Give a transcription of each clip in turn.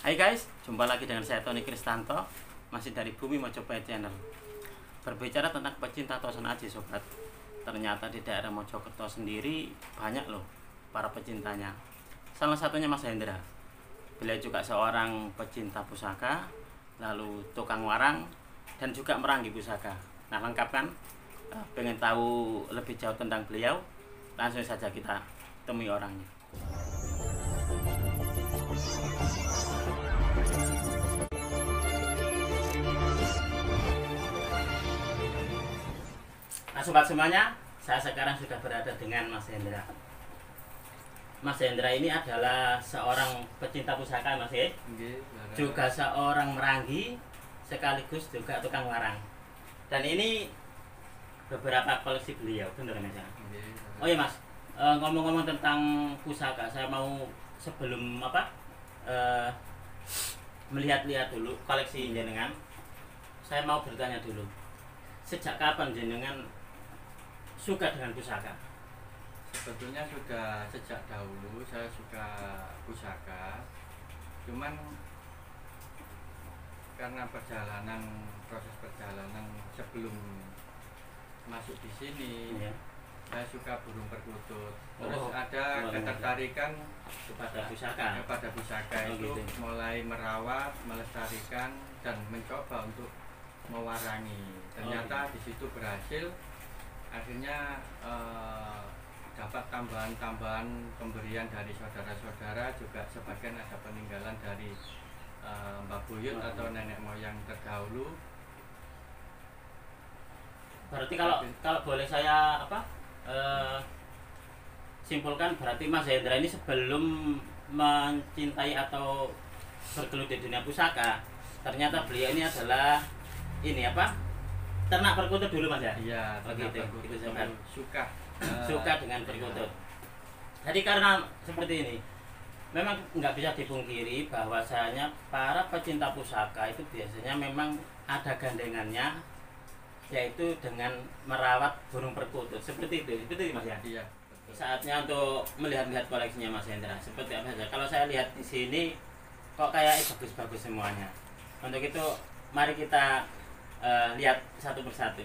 Hai guys, jumpa lagi dengan saya Tony Kristanto, masih dari Bumi Mojopahit Channel. Berbicara tentang pecinta Tosan Aji sobat, ternyata di daerah Mojokerto sendiri banyak loh para pecintanya. Salah satunya Mas Hendra. Beliau juga seorang pecinta pusaka, lalu tukang warang, dan juga meranggi pusaka. Nah lengkap kan? Pengen tahu lebih jauh tentang beliau? Langsung saja kita temui orangnya. Nah sobat semuanya, saya sekarang sudah berada dengan Mas Hendra. Mas Hendra ini adalah seorang pecinta pusaka, Mas ya? Juga seorang meranggi, sekaligus juga tukang warang. Dan ini beberapa koleksi beliau, bener Mas ya? Oh iya Mas, ngomong-ngomong tentang pusaka, saya mau sebelum apa melihat-lihat dulu koleksi jenengan, saya mau bertanya dulu, sejak kapan jenengan suka dengan pusaka? Sebetulnya sudah sejak dahulu saya suka pusaka, cuman karena proses perjalanan sebelum masuk di sini, ya. Saya suka burung perkutut. Terus ada ketertarikan kepada pusaka itu gitu. Mulai merawat, melestarikan, dan mencoba untuk mewarangi. Ternyata di situ berhasil. Akhirnya dapat tambahan-tambahan pemberian dari saudara-saudara, juga sebagian ada peninggalan dari Mbak Buyut atau nenek moyang terdahulu. Berarti kalau boleh saya simpulkan, berarti Mas Hendra ini sebelum mencintai atau bergelut di dunia pusaka, ternyata beliau ini adalah ternak perkutut dulu Mas ya? Iya, suka dengan perkutut. Jadi karena seperti ini, memang nggak bisa dipungkiri bahwasanya para pecinta pusaka itu biasanya memang ada gandengannya, yaitu dengan merawat burung perkutut seperti itu Mas ya. Iya. Betul. Saatnya untuk melihat-lihat koleksinya Mas Hendra. Seperti apa saja? Kalau saya lihat di sini kok kayak bagus-bagus semuanya. Untuk itu mari kita lihat satu persatu.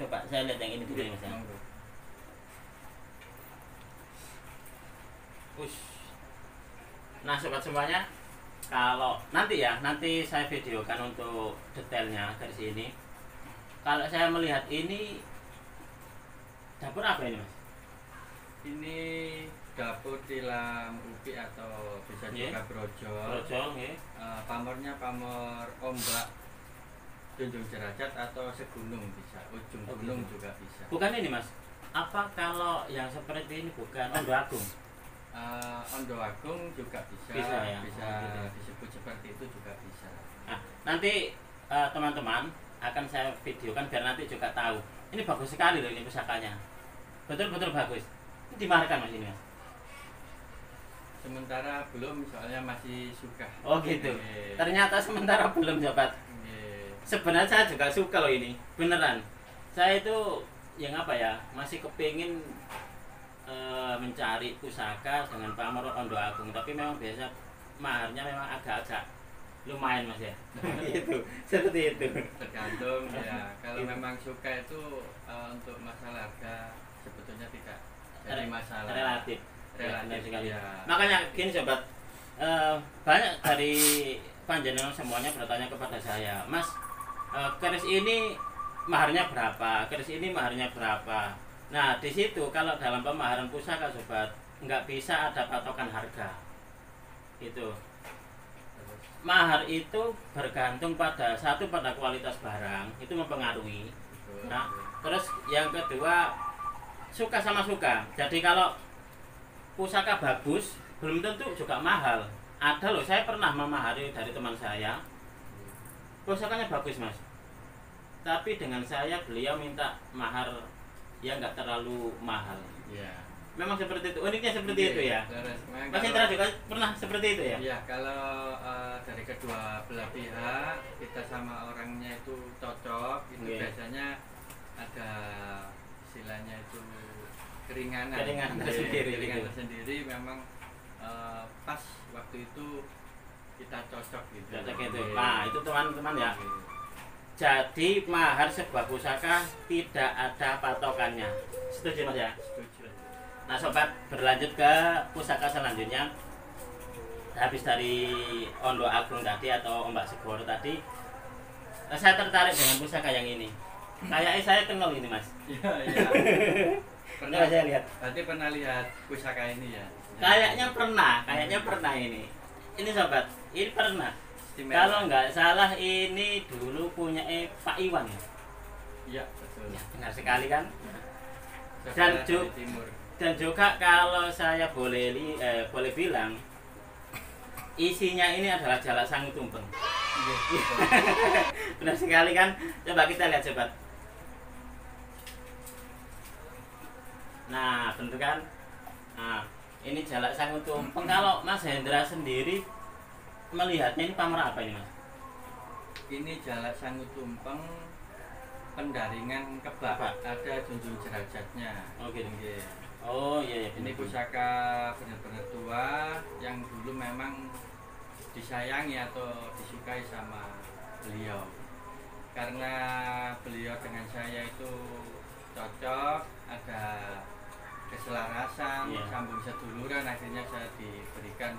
Coba saya lihat yang ini dulu ya Mas ya. Nah sobat semuanya, kalau nanti saya videokan untuk detailnya dari sini. Kalau saya melihat ini dapur apa ini Mas? Ini dapur tilam upi atau bisa juga brojol. Pamornya pamor ombak, junjung derajat atau segunung bisa, ujung gunung juga bisa. Bukan ini Mas? Apa kalau yang seperti ini bukan ondo agung? Ondo agung juga bisa. Bisa disebut seperti itu juga bisa. Nah, nanti teman-teman akan saya videokan biar nanti juga tahu. Ini bagus sekali loh ini pusakanya. Betul-betul bagus. Ini dimarahkan Mas ini Mas? Sementara belum, soalnya masih suka. Oh gitu. Ternyata sementara belum sobat. Sebenarnya saya juga suka loh ini. Beneran. Saya itu yang masih kepingin mencari pusaka dengan pamor ondo agung, tapi memang biasa maharnya memang agak-agak lumayan Mas ya. Itu seperti itu, tergantung ya. Kalau memang suka itu untuk masalah harga sebetulnya tidak jadi masalah, relatif sekali ya. Makanya gini sobat, banyak dari panjenengan semuanya bertanya kepada saya, Mas, keris ini maharnya berapa, nah di situ kalau dalam pemaharan pusaka sobat nggak bisa ada patokan harga itu. Mahar itu bergantung pada kualitas barang, itu mempengaruhi. Nah, terus yang kedua suka sama suka. Jadi kalau pusaka bagus belum tentu juga mahal. Ada loh, saya pernah memahari dari teman saya. Pusakanya bagus Mas, tapi dengan saya beliau minta mahar yang nggak terlalu mahal. Yeah. Memang seperti itu, uniknya seperti itu ya. Mas Hendra juga pernah seperti itu ya? Iya, kalau dari kedua belah pihak kita sama orangnya itu cocok, itu biasanya ada istilahnya itu keringanan tersendiri memang pas waktu itu kita cocok gitu. Cocok gitu. Nah, itu teman-teman ya. Jadi mahar sebuah pusaka tidak ada patokannya. Setuju Mas ya? Setuju. Nah sobat, berlanjut ke pusaka selanjutnya. Habis dari Ondo Agung tadi atau Ombak Segoro tadi, saya tertarik dengan pusaka yang ini. Kayaknya saya kenal ini Mas. Iya, iya. Pernah saya lihat. Berarti pernah lihat pusaka ini ya? Kayaknya pernah ini. Ini sobat, ini pernah. Kalau nggak salah ini dulu punya Pak Iwan ya? Iya, betul. Ya, benar sekali kan? Ya. Dan juga kalau saya boleh bilang isinya ini adalah jalak sangu tumpeng. Ya, benar sekali kan? Coba kita lihat sobat. Nah, bentuk kan? Nah, ini jalak sangu tumpeng. Kalau Mas Hendra sendiri melihatnya ini pamer apa ini Mas? Ini jalak sangu tumpeng pendaringan kebak, ada junjung derajatnya. Oh gitu. Yeah. Oh iya, iya. Ini pusaka benar-benar tua yang dulu memang disayangi atau disukai sama beliau, karena beliau dengan saya itu cocok, ada keselarasan, yeah, sambung seduluran, akhirnya saya diberikan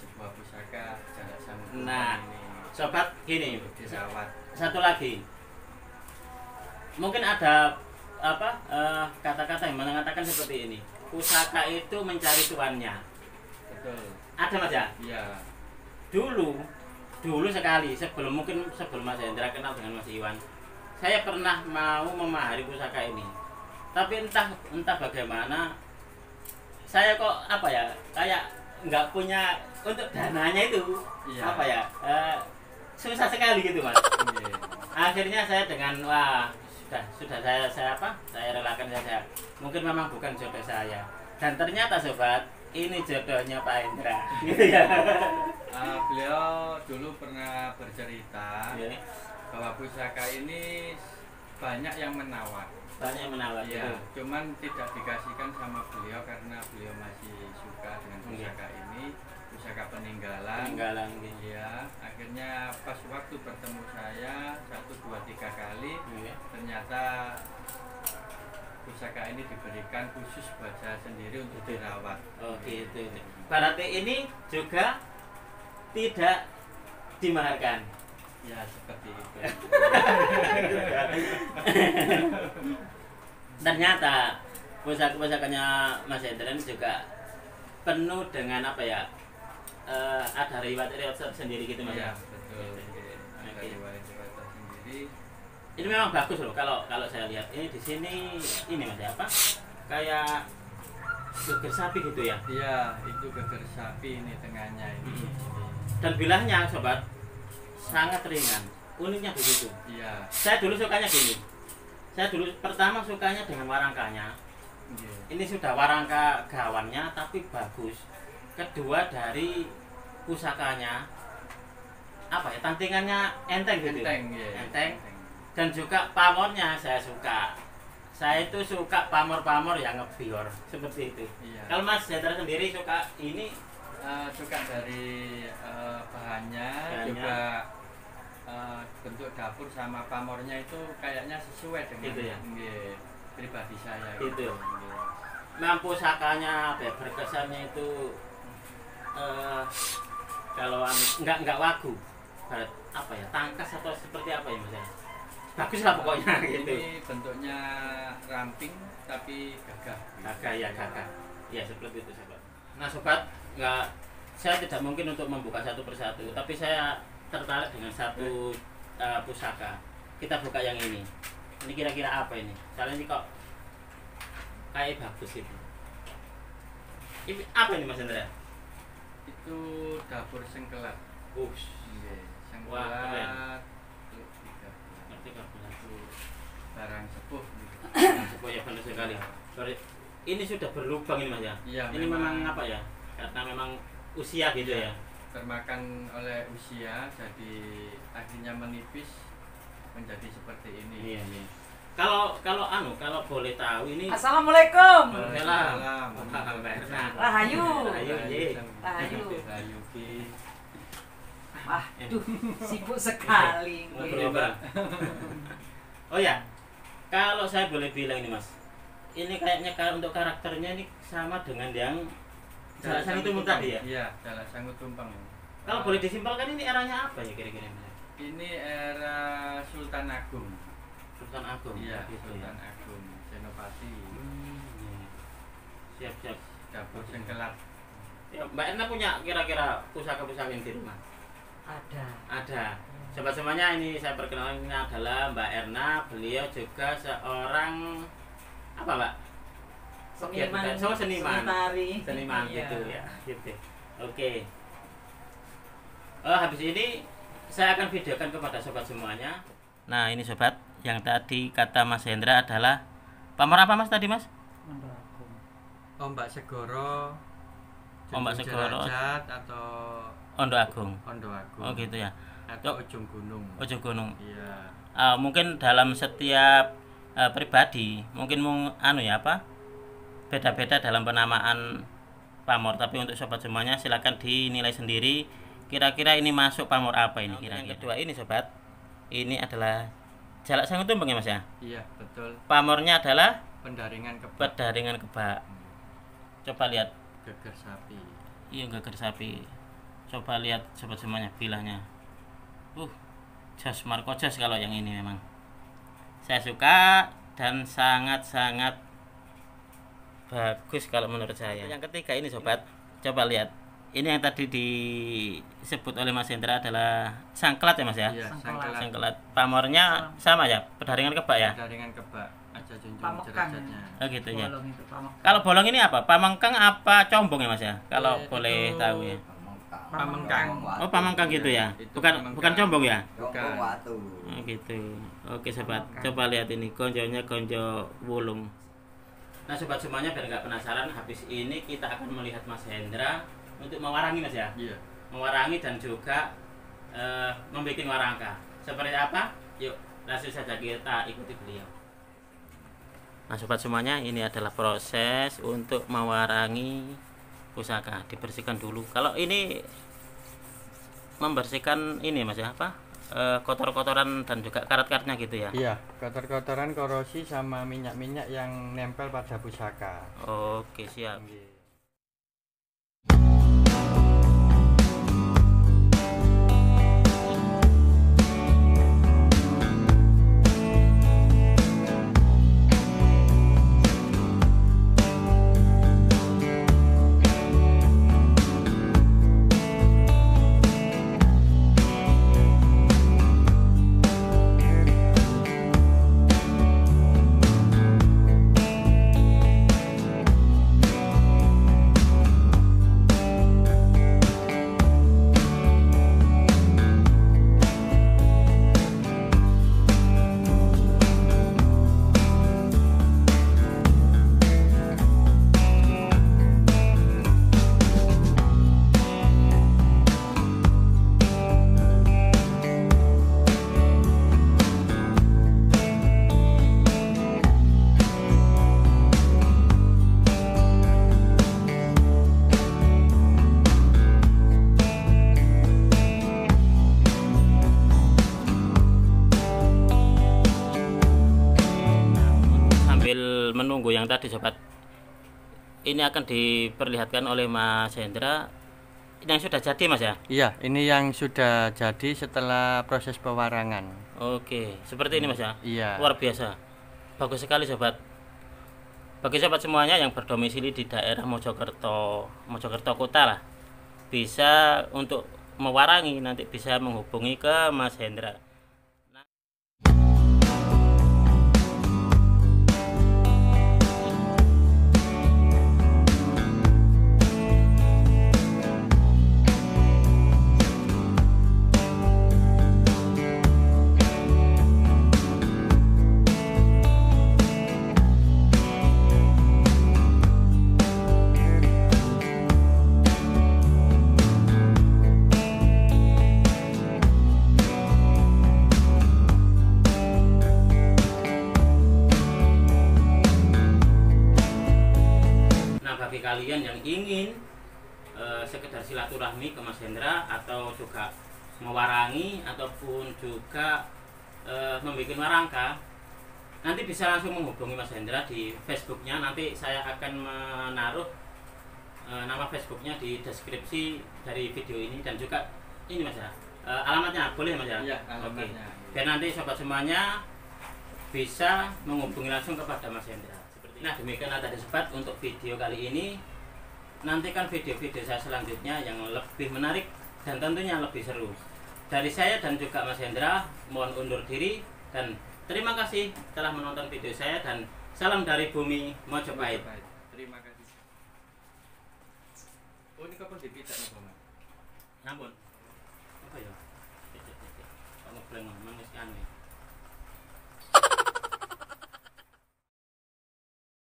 sebuah pusaka jalak sangu tumpeng. Nah, sobat, gini, satu lagi, mungkin ada apa kata-kata yang mengatakan seperti ini, pusaka itu mencari tuannya. Betul. Ada Mas ya? Iya. Dulu sekali, sebelum Mas Hendra kenal dengan Mas Iwan, saya pernah mau memahari pusaka ini, tapi entah bagaimana, saya kok apa ya, kayak nggak punya untuk dananya itu. Iya. Apa ya, susah sekali gitu Mas. Iya. Akhirnya saya dengan wah sudah saya relakan saja, mungkin memang bukan jodoh saya. Dan ternyata sobat, ini jodohnya Pak Hendra. Beliau dulu pernah bercerita, yeah, bahwa pusaka ini banyak yang menawar. Banyak menawar ya, cuman tidak dikasihkan sama beliau karena beliau masih suka dengan pusaka ini, pusaka peninggalan ya. Akhirnya pas waktu bertemu saya 1, 2, 3 kali, iya, ternyata pusaka ini diberikan khusus buat saya sendiri untuk dirawat. Oh gitu. Berarti ini juga tidak dimaharkan. Ya seperti itu. Ternyata pusaka-pusakanya Mas Hendra juga penuh dengan apa ya, ada riwayat-riwayat sendiri gitu Mas. Ya betul. Ada riwayat-riwayat sendiri. Ini memang bagus loh kalau saya lihat. Ini di sini ini Mas apa? Kayak geger sapi gitu ya? Iya, itu geger sapi ini tengahnya ini. Dan bilahnya sobat sangat ringan, uniknya begitu. Iya. Saya dulu sukanya gini. Saya dulu pertama sukanya dengan warangkanya. Iya. Ini sudah warangka gawannya tapi bagus. Kedua dari pusakanya apa ya, tantingannya enteng gitu. Enteng. Dan juga pamornya saya suka. Saya itu suka pamor-pamor yang ngebior seperti itu. Iya. Kalau Mas Hendra sendiri suka ini? Suka dari bahannya juga, bentuk dapur sama pamornya itu kayaknya sesuai dengan gitu ya? Pribadi saya gitu. Memang pusakanya berkesannya itu kalau nggak wagu, apa ya, tangkas atau seperti apa ya Mas? Bagus lah pokoknya gitu. Ini bentuknya ramping tapi gagah. Gagah. Ya seperti itu sobat. Nah sobat, saya tidak mungkin untuk membuka satu persatu, tapi saya tertarik dengan satu pusaka. Kita buka yang ini. Ini kira-kira apa ini? Soalnya ini kok kayak bagus itu. Ini apa ini Mas Hendra? Itu dapur sengkelat. Sengkelat. Wah, barang sepuh. Sepuh ya, benar sekali. Sorry. Ini sudah berlubang ini Mas ya? Ya ini memang apa ya? Karena memang usia gitu ya, termakan oleh usia, jadi akhirnya menipis menjadi seperti ini. Iya. Kalau boleh tahu ini. Assalamualaikum. Waalaikumsalam. Rahayu. Rahayu. Waduh, sibuk sekali. Oh ya, kalau saya boleh bilang ini Mas, ini kayaknya untuk karakternya ini sama dengan yang Jalasan itu muntah ya? Iya, Jalasan itu tumpang. Kalau boleh disimpulkan ini eranya apa ya kira-kira? Ini era Sultan Agung. Sultan Agung? Iya, Sultan Agung, Senopati. Siap-siap. Dapur Sengkelat. Mbak Erna punya kira-kira pusaka-pusaka yang di rumah? Ada. Ada. Sobat-sobatnya ini saya perkenalkan, ini adalah Mbak Erna. Beliau juga seorang apa Mbak? Seniman gitu ya. Oke. Habis ini saya akan videokan kepada sobat semuanya. Nah ini sobat, yang tadi kata Mas Hendra adalah pamer apa Mas tadi Mas? Ombak Segoro. Ombak Segoro atau Ondo Agung. Ondo Agung. Oh gitu ya. Atau Ujung Gunung. Ujung Gunung. Iya. Mungkin dalam setiap pribadi mungkin beda-beda dalam penamaan pamor, tapi untuk sobat semuanya silakan dinilai sendiri kira-kira ini masuk pamor apa ini kira-kira. Yang kedua ini sobat, ini adalah jalak sangu tumpeng ya Mas ya? Iya betul. Pamornya adalah pendaringan kebak. Pendaringan kebak. Coba lihat geger sapi. Iya geger sapi. Coba lihat sobat semuanya bilahnya. Jos Marco Jos kalau yang ini memang. Saya suka dan sangat-sangat bagus kalau menurut saya. Yang ketiga ini sobat, coba lihat. Ini yang tadi disebut oleh Mas Hendra adalah sangkelat ya Mas ya? Iya, sangkelat. Sangkelat. Pamornya sama ya? Pedaringan kebak ya? Pedaringan kebak. Aja junjung derajatnya. Oh gitu ya. Kalau bolong ini apa? Pamengkang apa combong ya Mas ya? Kalau boleh tahu ya. Pamengkang. Oh, pamengkang gitu ya. Bukan combong ya? Bukan. Oh gitu. Oke sobat, coba lihat ini gonjonya gonjo wulung. Nah sobat semuanya biar nggak penasaran, habis ini kita akan melihat Mas Hendra untuk mewarangi Mas ya? Iya. Mewarangi dan juga membuat warangka. Seperti apa? Yuk langsung saja kita ikuti beliau. Nah sobat semuanya, ini adalah proses untuk mewarangi pusaka. Dibersihkan dulu. Kalau ini membersihkan ini Mas ya, apa? Kotor-kotoran dan juga karat-karatnya gitu ya? Iya, kotor-kotoran, korosi sama minyak-minyak yang nempel pada pusaka. Oke, siap. Yang tadi sobat, ini akan diperlihatkan oleh Mas Hendra yang sudah jadi Mas ya? Iya, ini yang sudah jadi setelah proses pewarangan. Oke, seperti ini Mas ya? Iya. Luar biasa, bagus sekali sobat. Bagi sobat semuanya yang berdomisili di daerah Mojokerto, Mojokerto Kota lah, bisa untuk mewarangi nanti bisa menghubungi ke Mas Hendra. Kalian yang ingin sekedar silaturahmi ke Mas Hendra atau juga mewarangi ataupun juga membuat warangka, nanti bisa langsung menghubungi Mas Hendra di Facebooknya. Nanti saya akan menaruh nama Facebooknya di deskripsi dari video ini, dan juga ini Mas ya, alamatnya boleh Mas ya? Iya, alamatnya. Oke. Dan nanti sobat semuanya bisa menghubungi langsung kepada Mas Hendra. Nah, demikian tadi sobat untuk video kali ini. Nantikan video-video saya selanjutnya yang lebih menarik dan tentunya lebih seru. Dari saya dan juga Mas Hendra mohon undur diri, dan terima kasih telah menonton video saya, dan salam dari Bumi Mojopahit. Terima kasih. Oh, ini kapan dipijak Mas? Namun. Apa ya? Ngomong-ngomong